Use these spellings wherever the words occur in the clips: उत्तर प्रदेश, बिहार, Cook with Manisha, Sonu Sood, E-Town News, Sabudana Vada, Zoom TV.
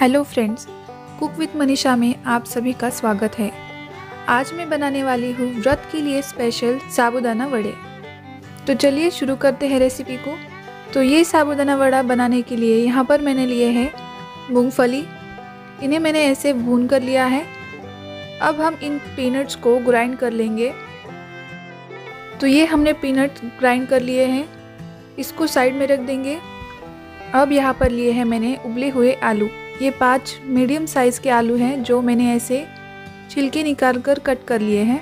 Hello friends, cook with Manisha में आप सभी का स्वागत है। आज मैं बनाने वाली हूँ व्रत के लिए स्पेशल साबूदाना वड़े। तो चलिए शुरू करते हैं रेसिपी को। तो ये साबूदाना वड़ा बनाने के लिए यहाँ पर मैंने लिए हैं मूंगफली। इन्हें मैंने ऐसे भून कर लिया है। अब हम इन पीनट्स को ग्राइंड कर लेंगे। तो ये हमने पीनट ग्राइंड कर लिए हैं, इसको साइड में रख देंगे। अब यहाँ पर लिए हैं मैंने उबले हुए आलू। ये 5 मीडियम साइज़ के आलू हैं जो मैंने ऐसे छिलके निकाल कर कट कर लिए हैं।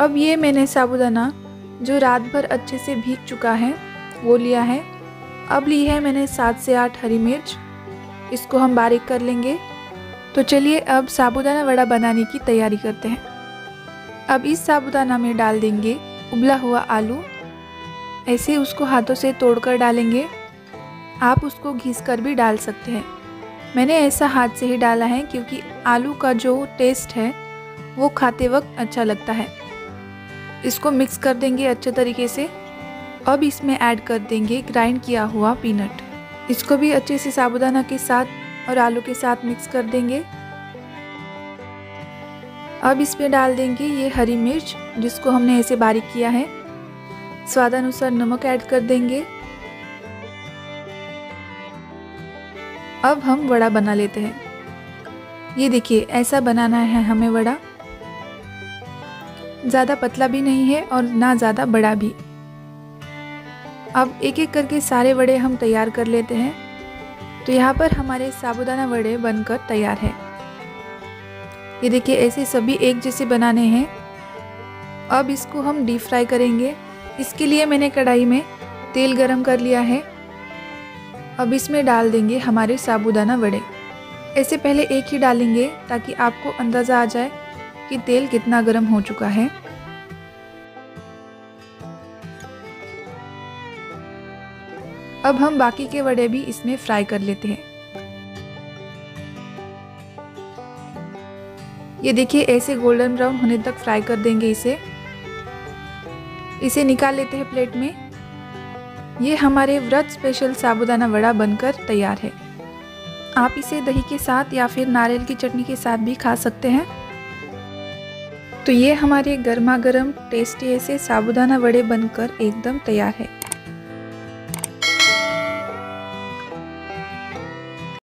अब ये मैंने साबूदाना जो रात भर अच्छे से भीग चुका है वो लिया है। अब ली है मैंने 7 से 8 हरी मिर्च, इसको हम बारीक कर लेंगे। तो चलिए अब साबूदाना वड़ा बनाने की तैयारी करते हैं। अब इस साबूदाना में डाल देंगे उबला हुआ आलू। ऐसे उसको हाथों से तोड़कर डालेंगे। आप उसको घिस कर भी डाल सकते हैं। मैंने ऐसा हाथ से ही डाला है क्योंकि आलू का जो टेस्ट है वो खाते वक्त अच्छा लगता है। इसको मिक्स कर देंगे अच्छे तरीके से। अब इसमें ऐड कर देंगे ग्राइंड किया हुआ पीनट। इसको भी अच्छे से साबूदाना के साथ और आलू के साथ मिक्स कर देंगे। अब इसमें डाल देंगे ये हरी मिर्च जिसको हमने ऐसे बारीक किया है। स्वादानुसार नमक ऐड कर देंगे। अब हम वड़ा बना लेते हैं। ये देखिए ऐसा बनाना है हमें वड़ा। ज़्यादा पतला भी नहीं है और ना ज़्यादा बड़ा भी। अब एक एक करके सारे वड़े हम तैयार कर लेते हैं। तो यहाँ पर हमारे साबूदाना वड़े बनकर तैयार है। ये देखिए ऐसे सभी एक जैसे बनाने हैं। अब इसको हम डीप फ्राई करेंगे। इसके लिए मैंने कढ़ाई में तेल गरम कर लिया है। अब इसमें डाल देंगे हमारे साबूदाना वड़े। ऐसे पहले एक ही डालेंगे ताकि आपको अंदाज़ा आ जाए कि तेल कितना गरम हो चुका है। अब हम बाकी के वड़े भी इसमें फ्राई कर लेते हैं। ये देखिए ऐसे गोल्डन ब्राउन होने तक फ्राई कर देंगे इसे। इसे निकाल लेते हैं प्लेट में। ये हमारे व्रत स्पेशल साबूदाना वड़ा बनकर तैयार है। आप इसे दही के साथ या फिर नारियल की चटनी के साथ भी खा सकते हैं। तो ये हमारे गर्मा गर्म टेस्टी ऐसे साबूदाना वड़े बनकर एकदम तैयार है।